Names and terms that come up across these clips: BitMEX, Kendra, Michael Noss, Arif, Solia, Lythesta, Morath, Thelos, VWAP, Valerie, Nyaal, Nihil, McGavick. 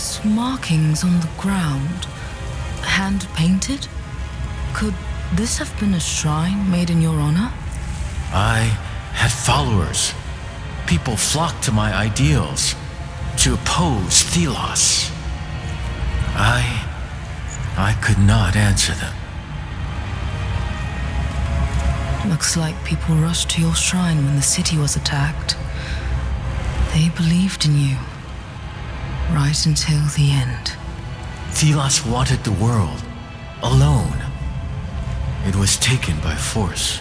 Those markings on the ground, hand-painted? Could this have been a shrine made in your honor? I had followers. People flocked to my ideals, to oppose Thelos. I could not answer them. Looks like people rushed to your shrine when the city was attacked. They believed in you, right until the end. Thelos wanted the world, alone. It was taken by force.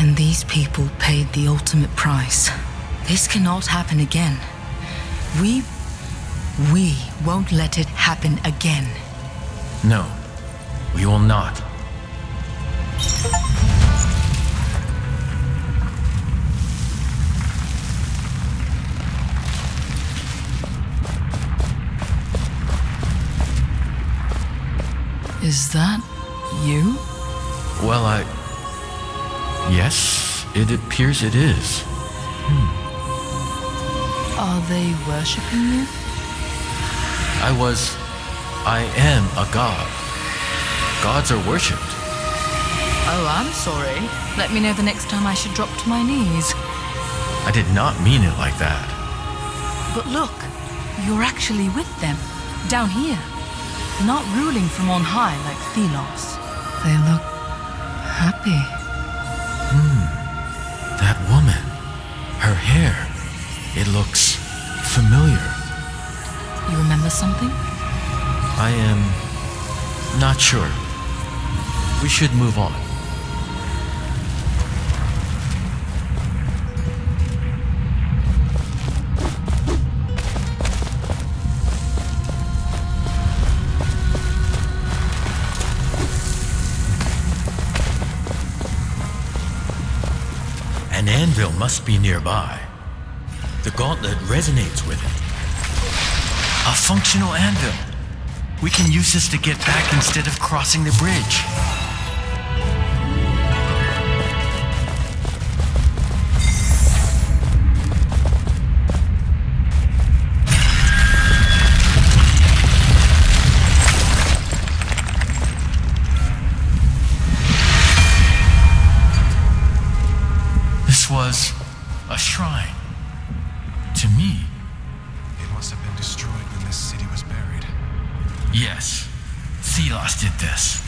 And these people paid the ultimate price. This cannot happen again. We won't let it happen again. No, we will not. Is that you? Well, yes, it appears it is. Are they worshipping you? I am a god. Gods are worshipped. Oh, I'm sorry. Let me know the next time I should drop to my knees. I did not mean it like that. But look, you're actually with them, down here. Not ruling from on high like Thelos. They look happy. That woman, her hair, it looks familiar. You remember something? I am not sure. We should move on. An anvil must be nearby. The gauntlet resonates with it. A functional anvil. We can use this to get back instead of crossing the bridge. Was a shrine. To me. It must have been destroyed when this city was buried. Yes. Thelos did this.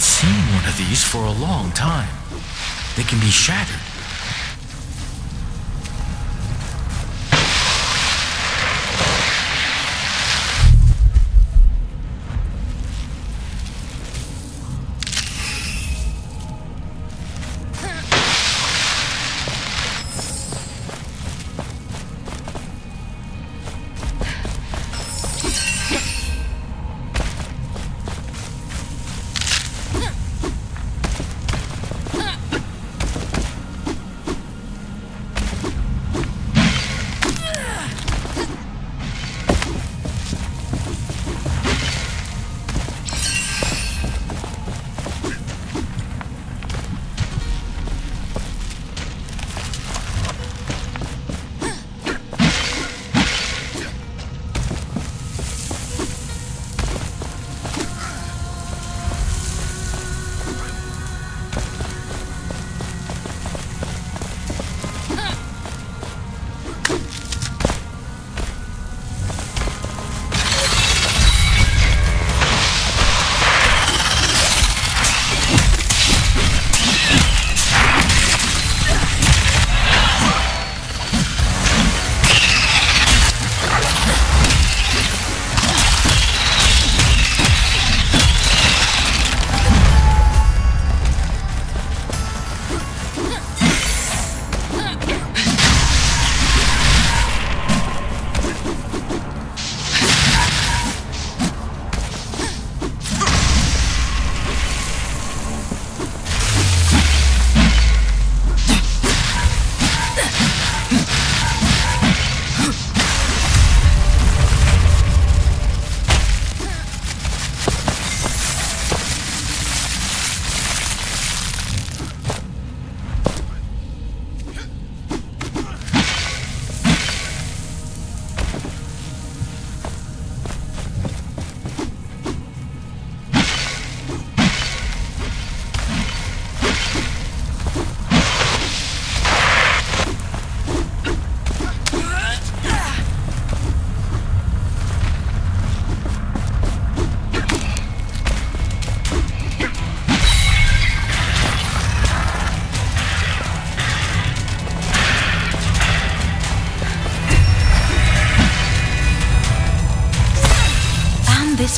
not seen one of these for a long time. They can be shattered.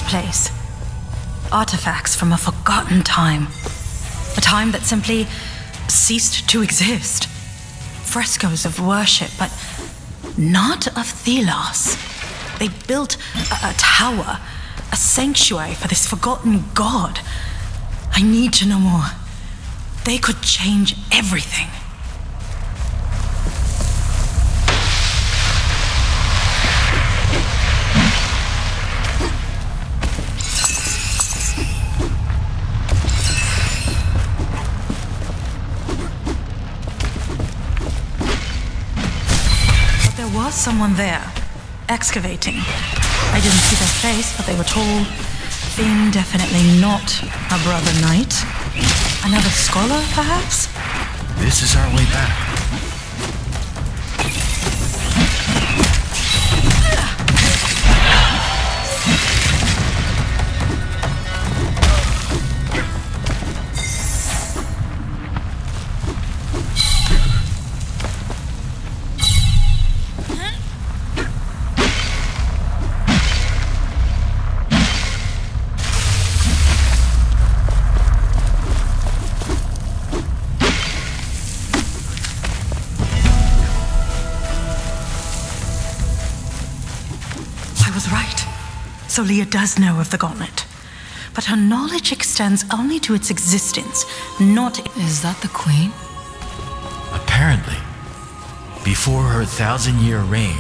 Place. Artifacts from a forgotten time. A time that simply ceased to exist. Frescoes of worship, but not of Thelos. They built a tower, a sanctuary for this forgotten god. I need to know more. They could change everything. Someone there, excavating. I didn't see their face, but they were tall, thin, definitely not a brother knight. Another scholar, perhaps? This is our way back. Solia does know of the gauntlet, but her knowledge extends only to its existence, not... Is that the queen? Apparently. Before her 1,000-year reign,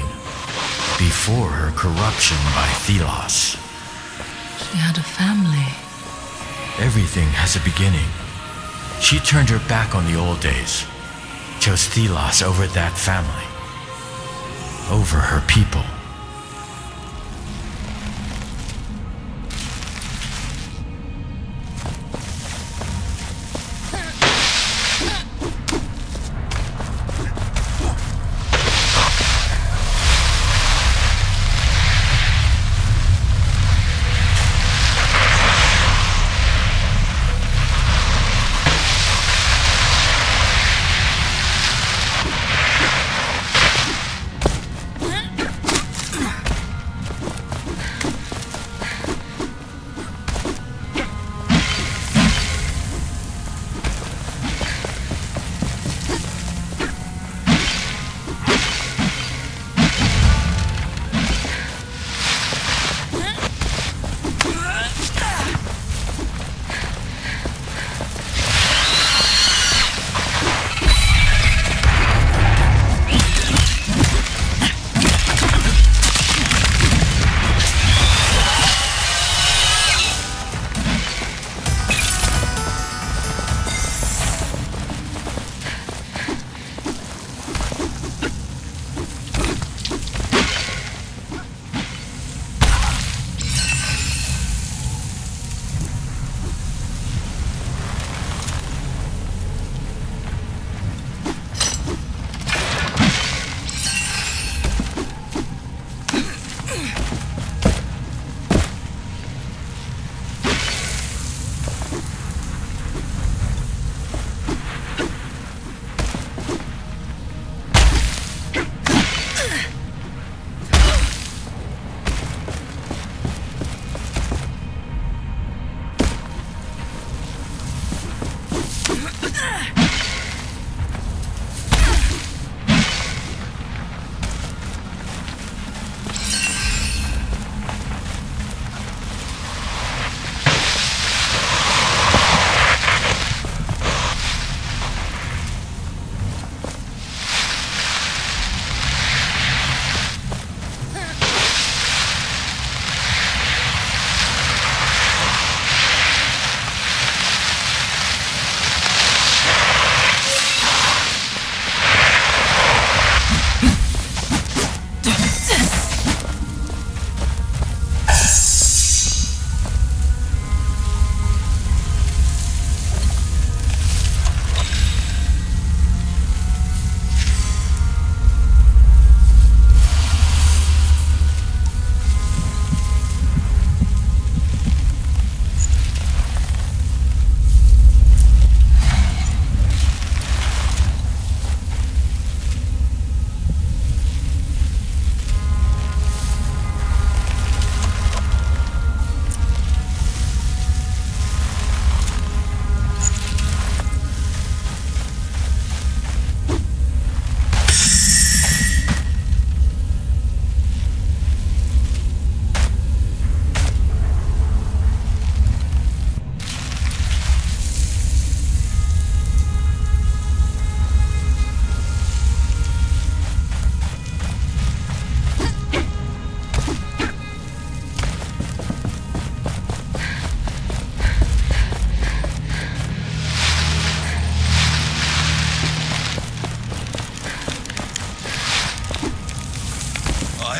before her corruption by Thelos. She had a family. Everything has a beginning. She turned her back on the old days, chose Thelos over that family, over her people.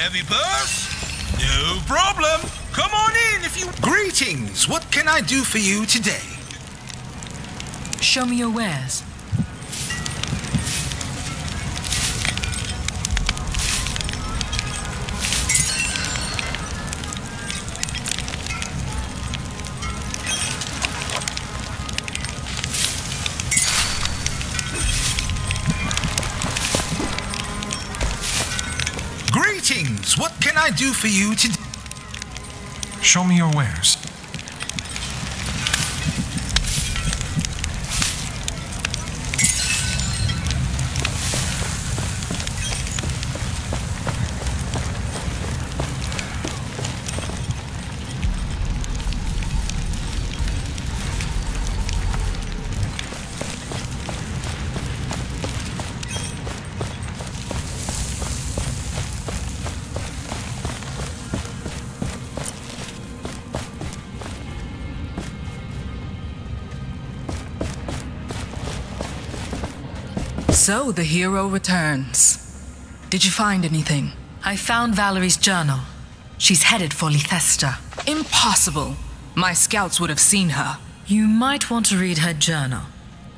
heavy purse? No problem. Come on in if you... Greetings. What can I do for you today? Show me your wares. What can I do for you today? Show me your wares. So the hero returns. Did you find anything? I found Valerie's journal. She's headed for Lythesta. Impossible! My scouts would have seen her. You might want to read her journal.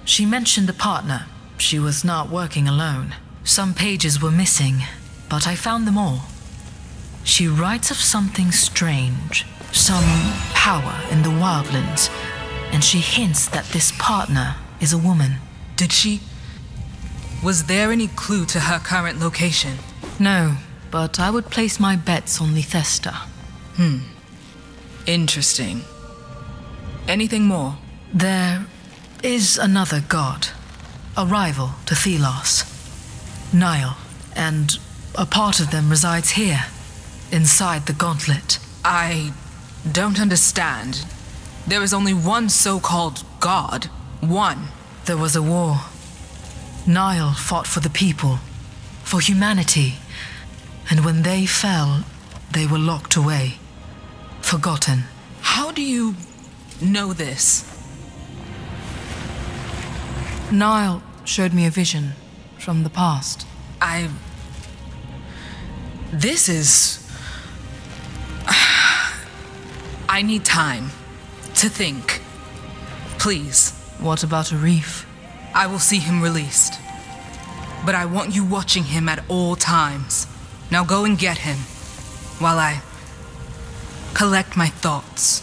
She mentioned a partner. She was not working alone. Some pages were missing, but I found them all. She writes of something strange, some power in the wildlands, and she hints that this partner is a woman. Did she? Was there any clue to her current location? No, but I would place my bets on Lythesta. Interesting. Anything more? There is another god, a rival to Thelos, Nyaal, and a part of them resides here, inside the gauntlet. I don't understand. There is only one so-called god. One. There was a war. Nihil fought for the people, for humanity, and when they fell, they were locked away, forgotten. How do you know this? Nihil showed me a vision from the past. This is... I need time to think. Please. What about Arif? I will see him released, but I want you watching him at all times. Now go and get him, while I collect my thoughts.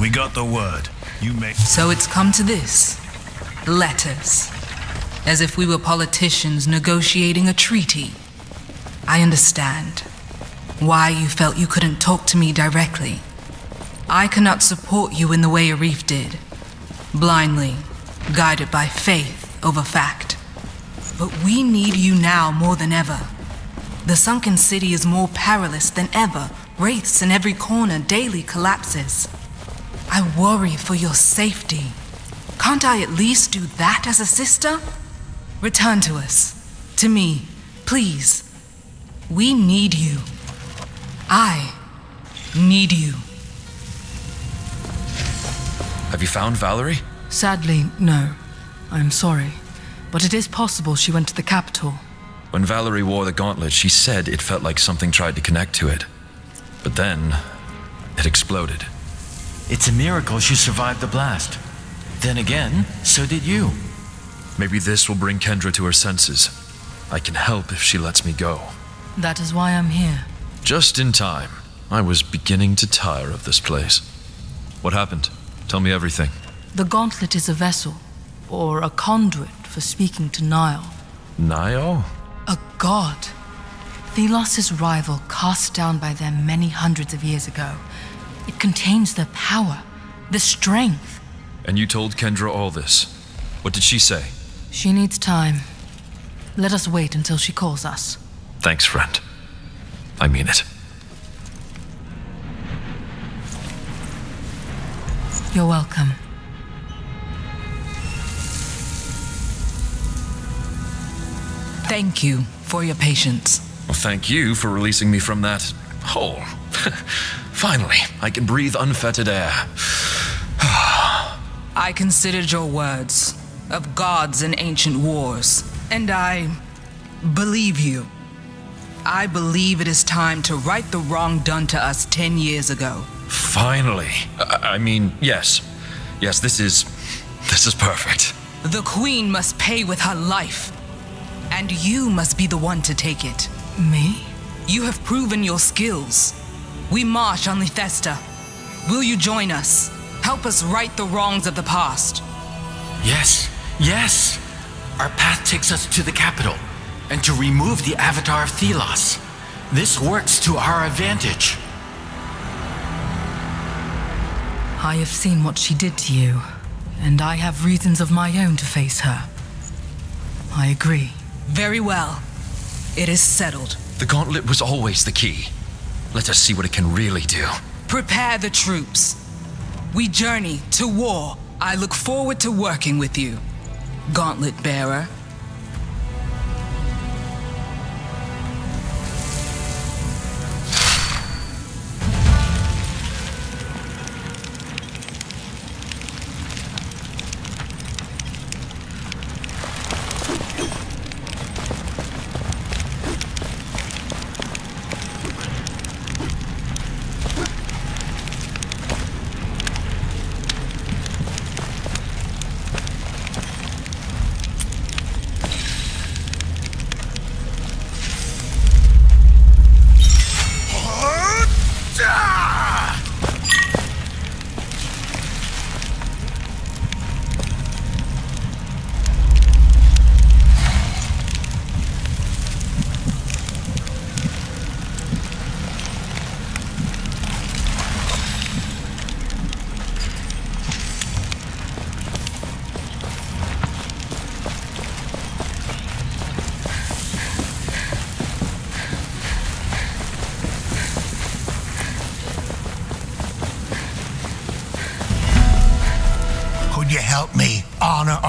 We got the word. You may... So it's come to this. Letters. As if we were politicians negotiating a treaty. I understand why you felt you couldn't talk to me directly. I cannot support you in the way Arif did. Blindly, guided by faith over fact. But we need you now more than ever. The sunken city is more perilous than ever. Wraiths in every corner daily collapses. I worry for your safety. Can't I at least do that as a sister? Return to us. To me. Please. We need you. I need you. Have you found Valerie? Sadly, no. I'm sorry. But it is possible she went to the capital. When Valerie wore the gauntlet, she said it felt like something tried to connect to it. But then, it exploded. It's a miracle she survived the blast. Then again, so did you. Maybe this will bring Kendra to her senses. I can help if she lets me go. That is why I'm here. Just in time. I was beginning to tire of this place. What happened? Tell me everything. The gauntlet is a vessel, or a conduit for speaking to Nyaal. Nyaal? A god. Thelos' rival cast down by them many hundreds of years ago. It contains their power, the strength. And you told Kendra all this. What did she say? She needs time. Let us wait until she calls us. Thanks, friend. I mean it. You're welcome. Thank you for your patience. Well, thank you for releasing me from that hole. Finally, I can breathe unfettered air. I considered your words of gods and ancient wars, and I believe you. I believe it is time to right the wrong done to us 10 years ago. Finally. I mean, yes. Yes, this is perfect. The queen must pay with her life. And you must be the one to take it. Me? You have proven your skills. We march on Lythesta. Will you join us? Help us right the wrongs of the past. Yes, yes. Our path takes us to the capital and to remove the avatar of Thelos. This works to our advantage. I have seen what she did to you, and I have reasons of my own to face her. I agree. Very well. It is settled. The gauntlet was always the key. Let us see what it can really do. Prepare the troops. We journey to war. I look forward to working with you, Gauntlet Bearer.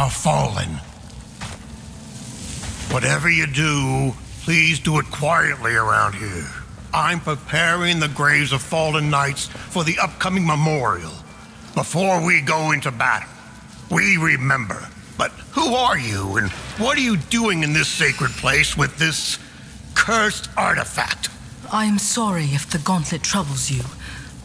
Fallen. Whatever you do, please do it quietly around here. I'm preparing the graves of fallen knights for the upcoming memorial. Before we go into battle, we remember. But who are you, and what are you doing in this sacred place with this cursed artifact? I am sorry if the gauntlet troubles you,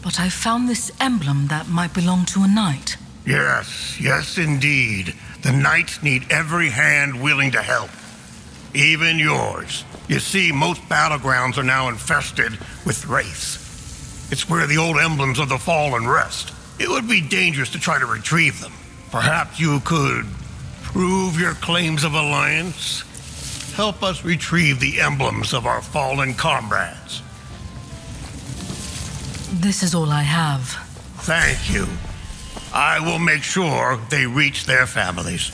but I found this emblem that might belong to a knight. Yes, yes indeed. The knights need every hand willing to help, even yours. You see, most battlegrounds are now infested with wraiths. It's where the old emblems of the fallen rest. It would be dangerous to try to retrieve them. Perhaps you could prove your claims of alliance? Help us retrieve the emblems of our fallen comrades. This is all I have. Thank you. I will make sure they reach their families.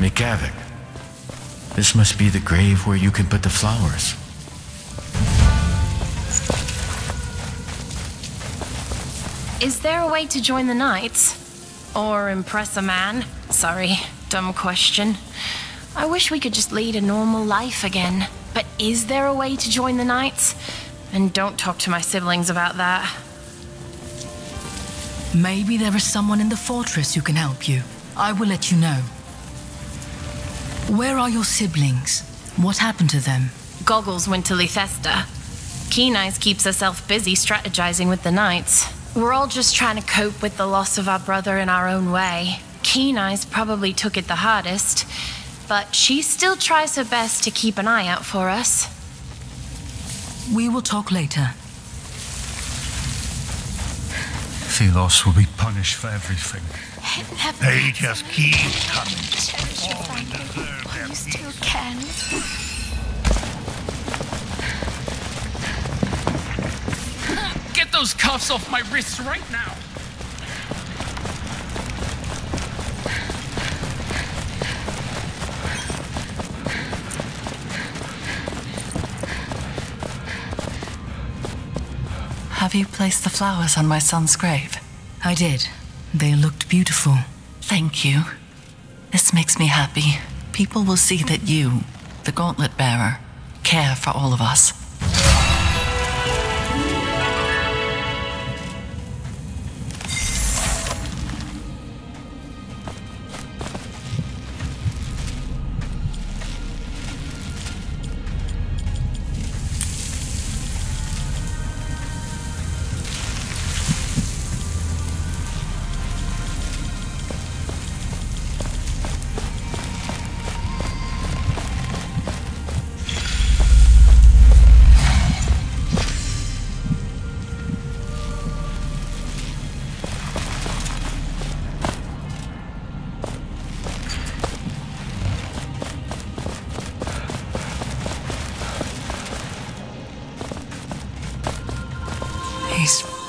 McGavick, this must be the grave where you can put the flowers. Is there a way to join the knights? Or impress a man? Sorry, dumb question. I wish we could just lead a normal life again. But is there a way to join the knights? And don't talk to my siblings about that. Maybe there is someone in the fortress who can help you. I will let you know. Where are your siblings? What happened to them? Goggles went to Lythesta. Keen Eyes keeps herself busy strategizing with the knights. We're all just trying to cope with the loss of our brother in our own way. Keen Eyes probably took it the hardest, but she still tries her best to keep an eye out for us. We will talk later. Thelos will be punished for everything. They just keep coming. Cherish your family while you still can. Get those cuffs off my wrists right now! Have you placed the flowers on my son's grave? I did. They looked beautiful. Thank you. This makes me happy. People will see that you, the gauntlet bearer, care for all of us.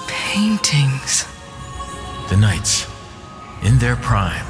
Paintings. The knights, in their prime.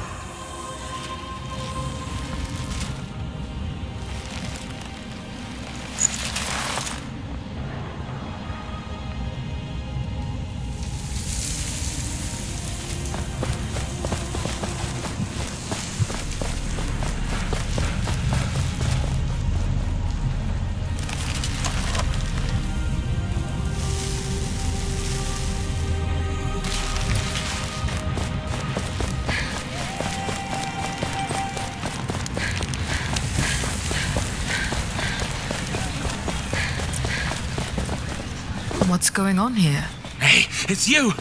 What's going on here? Hey, it's you!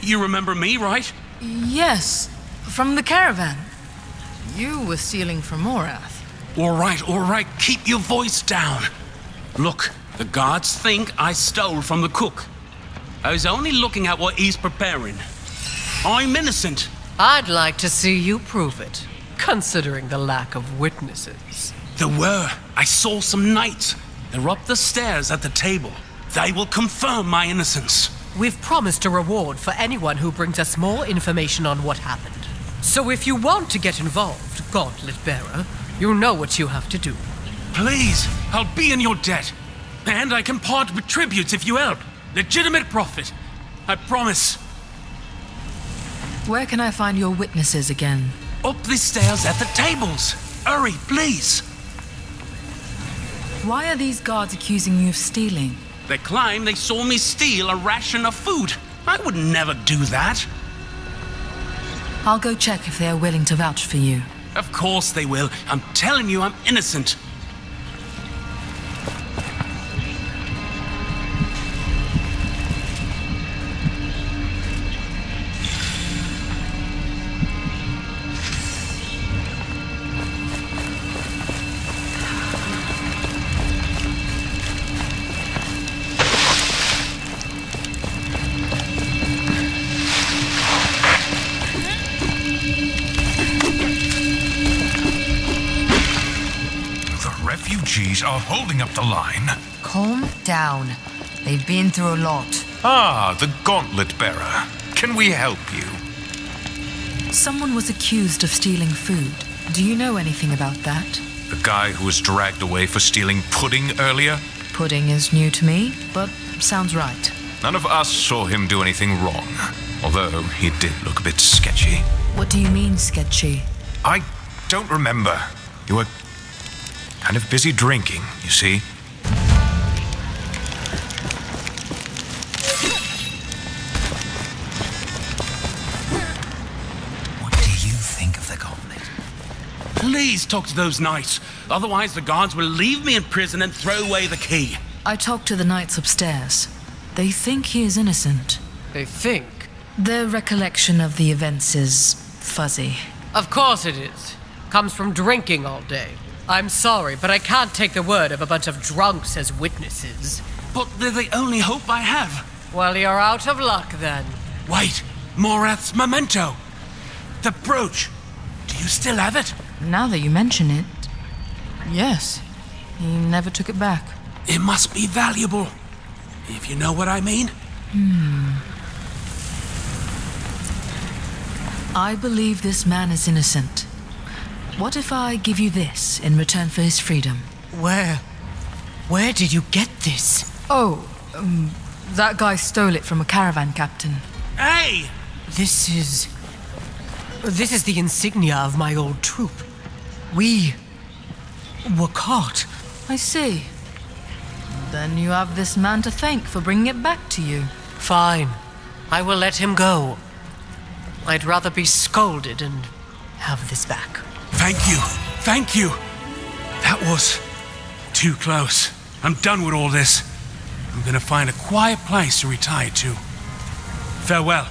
You remember me, right? Yes, from the caravan. You were stealing from Morath. All right, keep your voice down. Look, the guards think I stole from the cook. I was only looking at what he's preparing. I'm innocent. I'd like to see you prove it, considering the lack of witnesses. There were. I saw some knights. They're up the stairs at the table. They will confirm my innocence. We've promised a reward for anyone who brings us more information on what happened. So if you want to get involved, Gauntlet Bearer, you know what you have to do. Please, I'll be in your debt. And I can part with tributes if you help. Legitimate profit. I promise. Where can I find your witnesses again? Up the stairs at the tables. Hurry, please. Why are these guards accusing you of stealing? They claim they saw me steal a ration of food. I would never do that. I'll go check if they are willing to vouch for you. Of course they will. I'm telling you, I'm innocent. Refugees are holding up the line. Calm down. They've been through a lot. Ah, the Gauntlet Bearer. Can we help you? Someone was accused of stealing food. Do you know anything about that? The guy who was dragged away for stealing pudding earlier? Pudding is new to me, but sounds right. None of us saw him do anything wrong, although he did look a bit sketchy. What do you mean, sketchy? I don't remember. You were kind of busy drinking, you see. Please talk to those knights. Otherwise, the guards will leave me in prison and throw away the key. I talked to the knights upstairs. They think he is innocent. They think? Their recollection of the events is fuzzy. Of course it is. Comes from drinking all day. I'm sorry, but I can't take the word of a bunch of drunks as witnesses. But they're the only hope I have. Well, you're out of luck then. Wait, Morath's memento. The brooch. Do you still have it? Now that you mention it, yes. He never took it back. It must be valuable, if you know what I mean. I believe this man is innocent. What if I give you this in return for his freedom? Where did you get this? Oh, that guy stole it from a caravan captain. Hey! This is the insignia of my old troop. We were caught. I see. Then you have this man to thank for bringing it back to you. Fine. I will let him go. I'd rather be scolded and have this back. Thank you. Thank you. That was too close. I'm done with all this. I'm gonna find a quiet place to retire to. Farewell.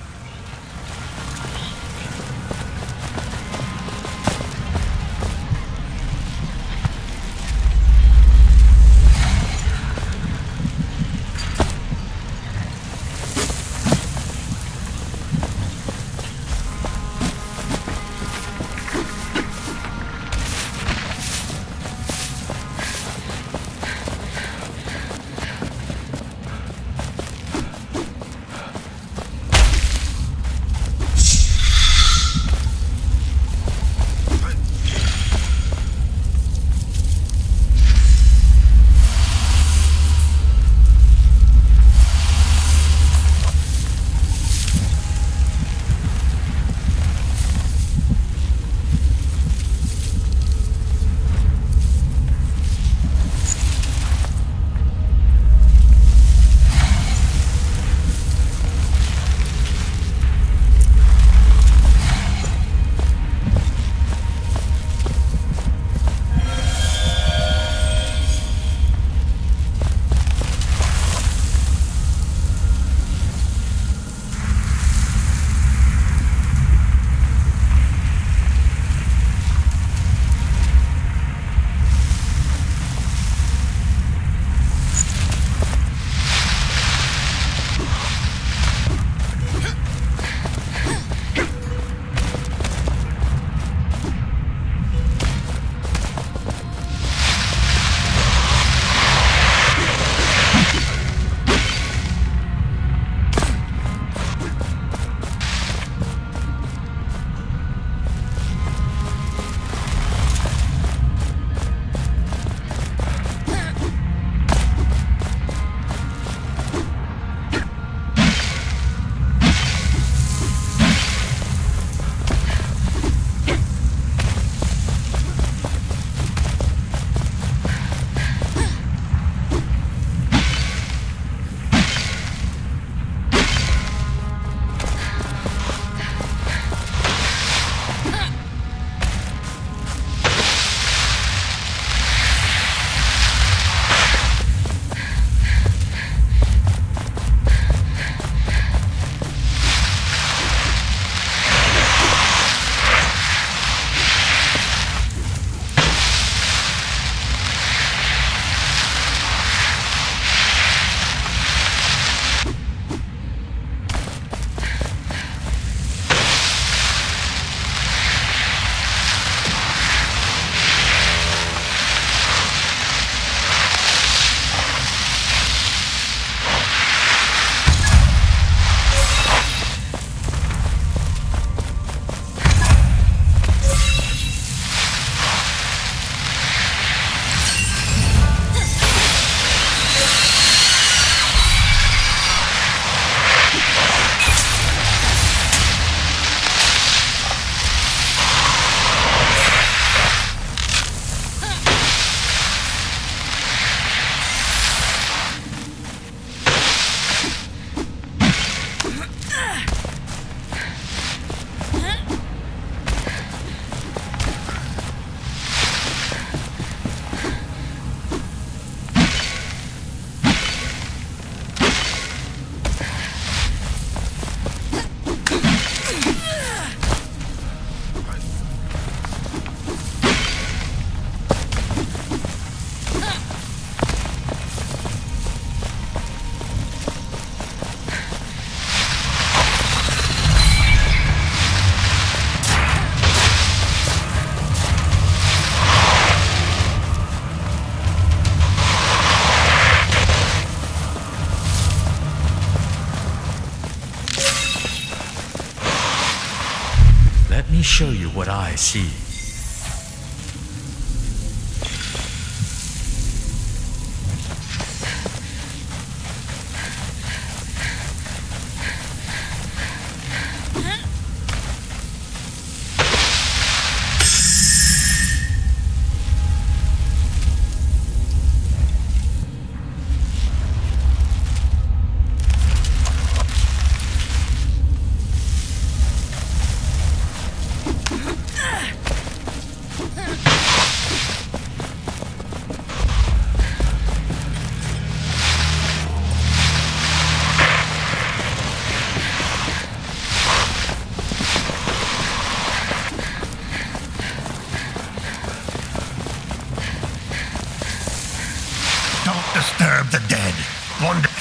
show you what I see.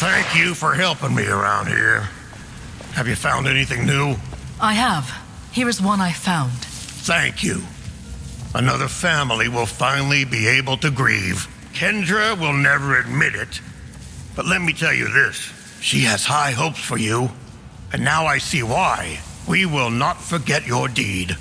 Thank you for helping me around here. Have you found anything new? I have. Here is one I found. Thank you. Another family will finally be able to grieve. Kendra will never admit it. But let me tell you this. She has high hopes for you. And now I see why. We will not forget your deed.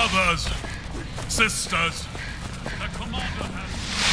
Brothers, sisters, the commander has...